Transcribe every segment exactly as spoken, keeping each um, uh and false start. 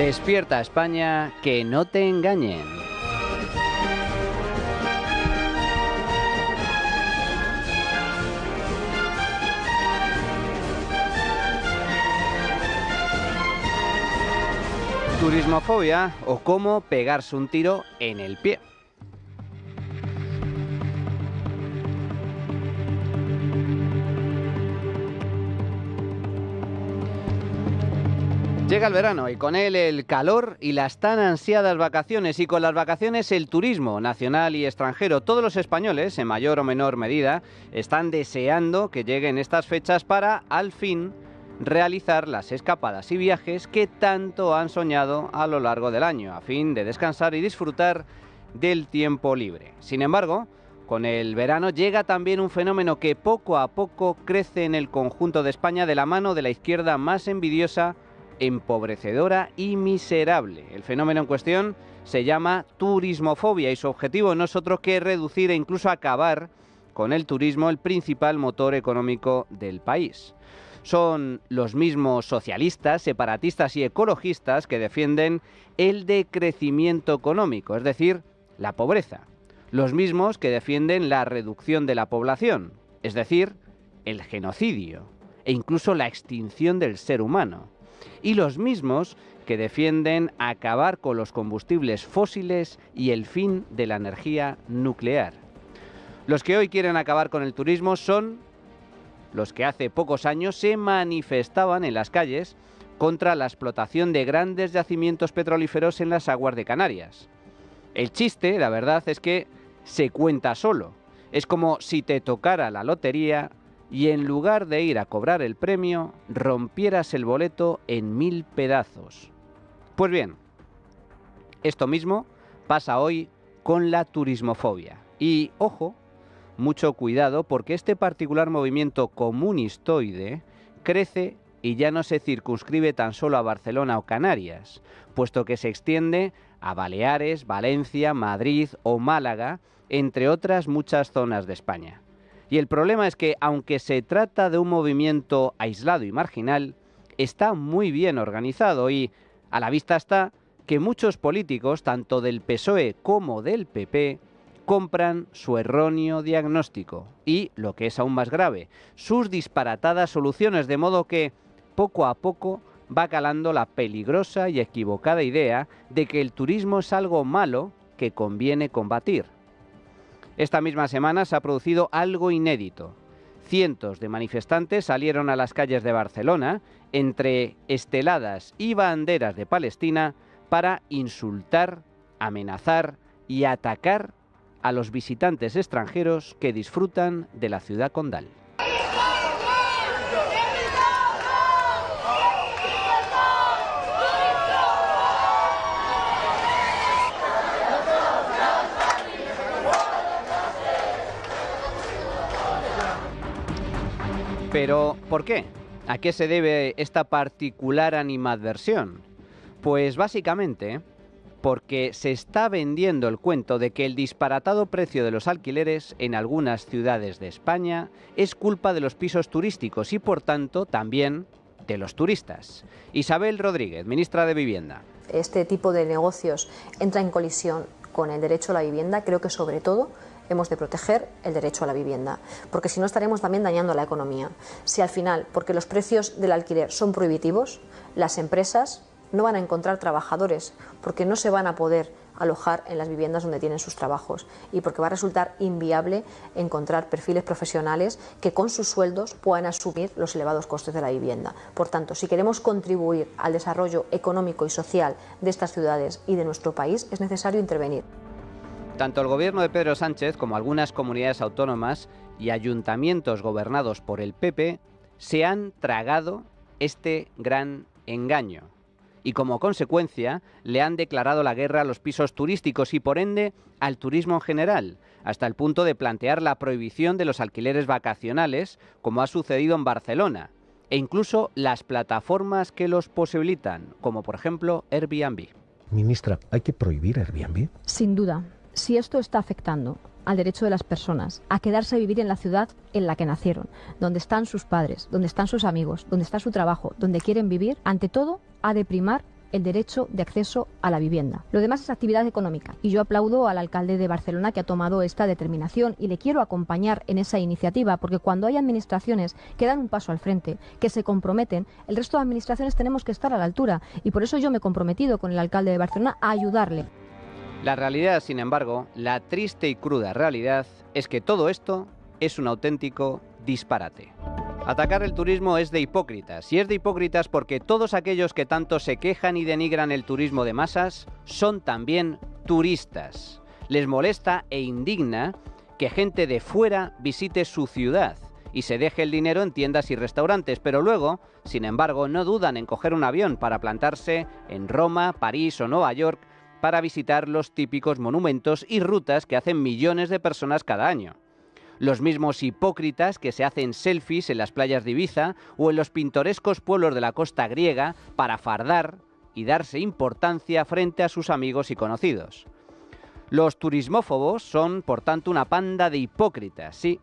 Despierta España, que no te engañen. Turismofobia o cómo pegarse un tiro en el pie. Llega el verano y con él el calor y las tan ansiadas vacaciones, y con las vacaciones el turismo nacional y extranjero. Todos los españoles, en mayor o menor medida, están deseando que lleguen estas fechas para, al fin, realizar las escapadas y viajes que tanto han soñado a lo largo del año, a fin de descansar y disfrutar del tiempo libre. Sin embargo, con el verano llega también un fenómeno que poco a poco crece en el conjunto de España de la mano de la izquierda más envidiosa, empobrecedora y miserable. El fenómeno en cuestión se llama turismofobia y su objetivo no es otro que reducir e incluso acabar con el turismo, el principal motor económico del país. Son los mismos socialistas, separatistas y ecologistas que defienden el decrecimiento económico, es decir, la pobreza. Los mismos que defienden la reducción de la población, es decir, el genocidio e incluso la extinción del ser humano. Y los mismos que defienden acabar con los combustibles fósiles y el fin de la energía nuclear. Los que hoy quieren acabar con el turismo son los que hace pocos años se manifestaban en las calles contra la explotación de grandes yacimientos petrolíferos en las aguas de Canarias. El chiste, la verdad, es que se cuenta solo. Es como si te tocara la lotería y en lugar de ir a cobrar el premio, rompieras el boleto en mil pedazos. Pues bien, esto mismo pasa hoy con la turismofobia. Y, ojo, mucho cuidado, porque este particular movimiento comunistoide crece y ya no se circunscribe tan solo a Barcelona o Canarias, puesto que se extiende a Baleares, Valencia, Madrid o Málaga, entre otras muchas zonas de España. Y el problema es que, aunque se trata de un movimiento aislado y marginal, está muy bien organizado y a la vista está que muchos políticos, tanto del P S O E como del P P, compran su erróneo diagnóstico y, lo que es aún más grave, sus disparatadas soluciones, de modo que, poco a poco, va calando la peligrosa y equivocada idea de que el turismo es algo malo que conviene combatir. Esta misma semana se ha producido algo inédito. Cientos de manifestantes salieron a las calles de Barcelona, entre esteladas y banderas de Palestina, para insultar, amenazar y atacar a los visitantes extranjeros que disfrutan de la ciudad condal. Pero, ¿por qué? ¿A qué se debe esta particular animadversión? Pues básicamente porque se está vendiendo el cuento de que el disparatado precio de los alquileres en algunas ciudades de España es culpa de los pisos turísticos y, por tanto, también de los turistas. Isabel Rodríguez, ministra de Vivienda. Este tipo de negocios entra en colisión con el derecho a la vivienda. Creo que, sobre todo, hemos de proteger el derecho a la vivienda, porque si no estaremos también dañando la economía. Si al final, porque los precios del alquiler son prohibitivos, las empresas no van a encontrar trabajadores, porque no se van a poder alojar en las viviendas donde tienen sus trabajos y porque va a resultar inviable encontrar perfiles profesionales que con sus sueldos puedan asumir los elevados costes de la vivienda. Por tanto, si queremos contribuir al desarrollo económico y social de estas ciudades y de nuestro país, es necesario intervenir. Tanto el gobierno de Pedro Sánchez como algunas comunidades autónomas y ayuntamientos gobernados por el P P se han tragado este gran engaño y, como consecuencia, le han declarado la guerra a los pisos turísticos y, por ende, al turismo en general, hasta el punto de plantear la prohibición de los alquileres vacacionales, como ha sucedido en Barcelona, e incluso las plataformas que los posibilitan, como por ejemplo Airbnb. Ministra, ¿hay que prohibir Airbnb? Sin duda. Si esto está afectando al derecho de las personas a quedarse a vivir en la ciudad en la que nacieron, donde están sus padres, donde están sus amigos, donde está su trabajo, donde quieren vivir, ante todo, a deprimar el derecho de acceso a la vivienda. Lo demás es actividad económica, y yo aplaudo al alcalde de Barcelona que ha tomado esta determinación y le quiero acompañar en esa iniciativa, porque cuando hay administraciones que dan un paso al frente, que se comprometen, el resto de administraciones tenemos que estar a la altura, y por eso yo me he comprometido con el alcalde de Barcelona a ayudarle. La realidad, sin embargo, la triste y cruda realidad, es que todo esto es un auténtico disparate. Atacar el turismo es de hipócritas, y es de hipócritas porque todos aquellos que tanto se quejan y denigran el turismo de masas son también turistas. Les molesta e indigna que gente de fuera visite su ciudad y se deje el dinero en tiendas y restaurantes, pero luego, sin embargo, no dudan en coger un avión para plantarse en Roma, París o Nueva York para visitar los típicos monumentos y rutas que hacen millones de personas cada año. Los mismos hipócritas que se hacen selfies en las playas de Ibiza o en los pintorescos pueblos de la costa griega para fardar y darse importancia frente a sus amigos y conocidos. Los turismófobos son, por tanto, una panda de hipócritas, sí,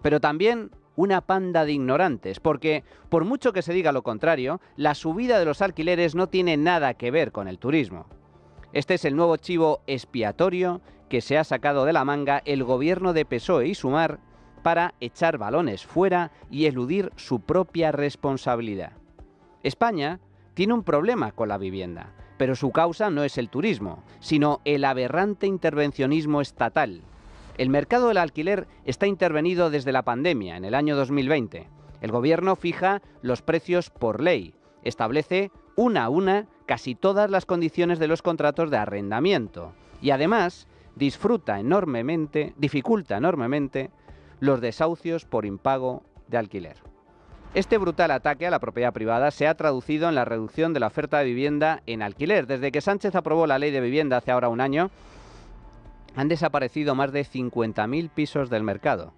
pero también una panda de ignorantes, porque, por mucho que se diga lo contrario, la subida de los alquileres no tiene nada que ver con el turismo. Este es el nuevo chivo expiatorio que se ha sacado de la manga el gobierno de P S O E y Sumar para echar balones fuera y eludir su propia responsabilidad. España tiene un problema con la vivienda, pero su causa no es el turismo, sino el aberrante intervencionismo estatal. El mercado del alquiler está intervenido desde la pandemia, en el año dos mil veinte. El gobierno fija los precios por ley, establece una a una casi todas las condiciones de los contratos de arrendamiento y además disfruta enormemente, dificulta enormemente los desahucios por impago de alquiler. Este brutal ataque a la propiedad privada se ha traducido en la reducción de la oferta de vivienda en alquiler. Desde que Sánchez aprobó la ley de vivienda hace ahora un año, han desaparecido más de cincuenta mil pisos del mercado.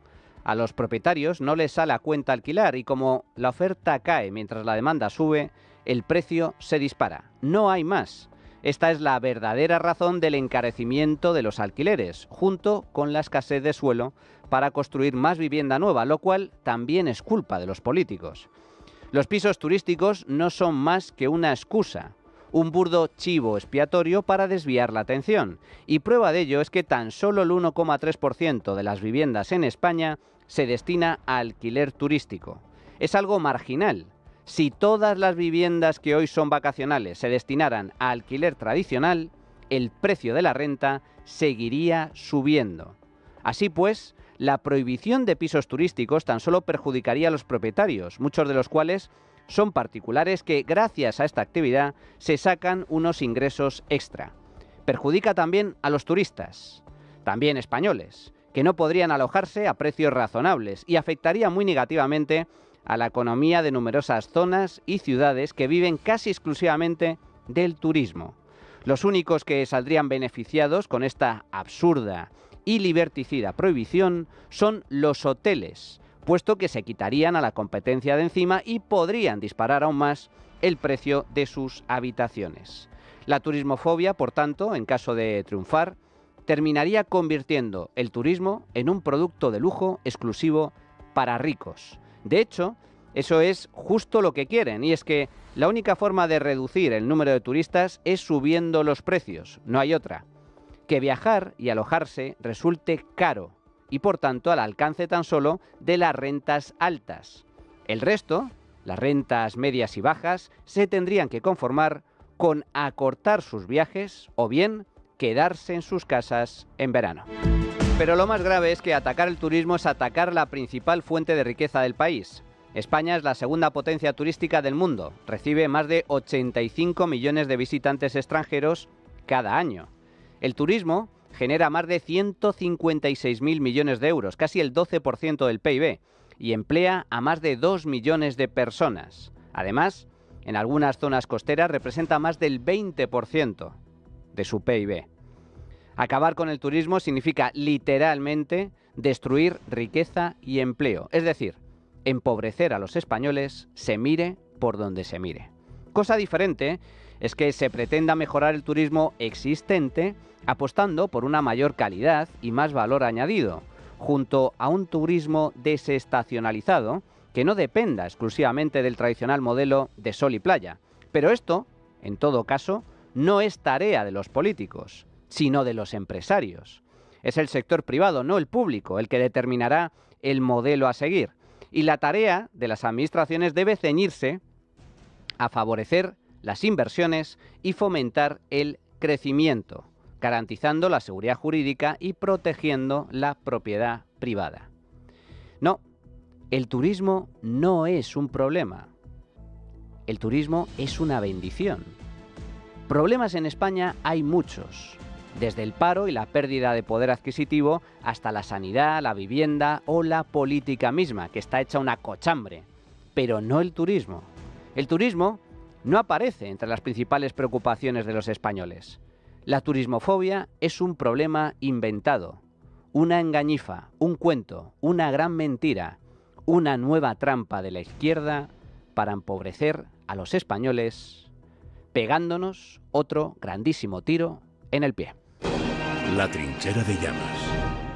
A los propietarios no les sale a cuenta alquilar y como la oferta cae mientras la demanda sube, el precio se dispara. No hay más. Esta es la verdadera razón del encarecimiento de los alquileres, junto con la escasez de suelo para construir más vivienda nueva, lo cual también es culpa de los políticos. Los pisos turísticos no son más que una excusa, un burdo chivo expiatorio para desviar la atención. Y prueba de ello es que tan solo el uno coma tres por ciento de las viviendas en España se destina a alquiler turístico. Es algo marginal. Si todas las viviendas que hoy son vacacionales se destinaran a alquiler tradicional, el precio de la renta seguiría subiendo. Así pues, la prohibición de pisos turísticos tan solo perjudicaría a los propietarios, muchos de los cuales son particulares que, gracias a esta actividad, se sacan unos ingresos extra. Perjudica también a los turistas, también españoles, que no podrían alojarse a precios razonables y afectaría muy negativamente a la economía de numerosas zonas y ciudades que viven casi exclusivamente del turismo. Los únicos que saldrían beneficiados con esta absurda y liberticida prohibición son los hoteles, puesto que se quitarían a la competencia de encima y podrían disparar aún más el precio de sus habitaciones. La turismofobia, por tanto, en caso de triunfar, terminaría convirtiendo el turismo en un producto de lujo exclusivo para ricos. De hecho, eso es justo lo que quieren, y es que la única forma de reducir el número de turistas es subiendo los precios, no hay otra. Que viajar y alojarse resulte caro, y por tanto al alcance tan solo de las rentas altas. El resto, las rentas medias y bajas, se tendrían que conformar con acortar sus viajes o bien quedarse en sus casas en verano. Pero lo más grave es que atacar el turismo es atacar la principal fuente de riqueza del país. España es la segunda potencia turística del mundo. Recibe más de ochenta y cinco millones de visitantes extranjeros cada año. El turismo genera más de ciento cincuenta y seis mil millones de euros, casi el doce por ciento del P I B, y emplea a más de dos millones de personas. Además, en algunas zonas costeras representa más del veinte por ciento de su P I B. Acabar con el turismo significa literalmente destruir riqueza y empleo, es decir, empobrecer a los españoles, se mire por donde se mire. Cosa diferente es que se pretenda mejorar el turismo existente apostando por una mayor calidad y más valor añadido, junto a un turismo desestacionalizado que no dependa exclusivamente del tradicional modelo de sol y playa. Pero esto En todo caso, no es tarea de los políticos, sino de los empresarios. Es el sector privado, no el público, el que determinará el modelo a seguir. Y la tarea de las administraciones debe ceñirse a favorecer las inversiones y fomentar el crecimiento, garantizando la seguridad jurídica y protegiendo la propiedad privada. No, el turismo no es un problema. El turismo es una bendición. Problemas en España hay muchos, desde el paro y la pérdida de poder adquisitivo hasta la sanidad, la vivienda o la política misma, que está hecha una cochambre, pero no el turismo. El turismo no aparece entre las principales preocupaciones de los españoles. La turismofobia es un problema inventado, una engañifa, un cuento, una gran mentira, una nueva trampa de la izquierda para empobrecer a los españoles, pegándonos otro grandísimo tiro en el pie. La trinchera de llamas.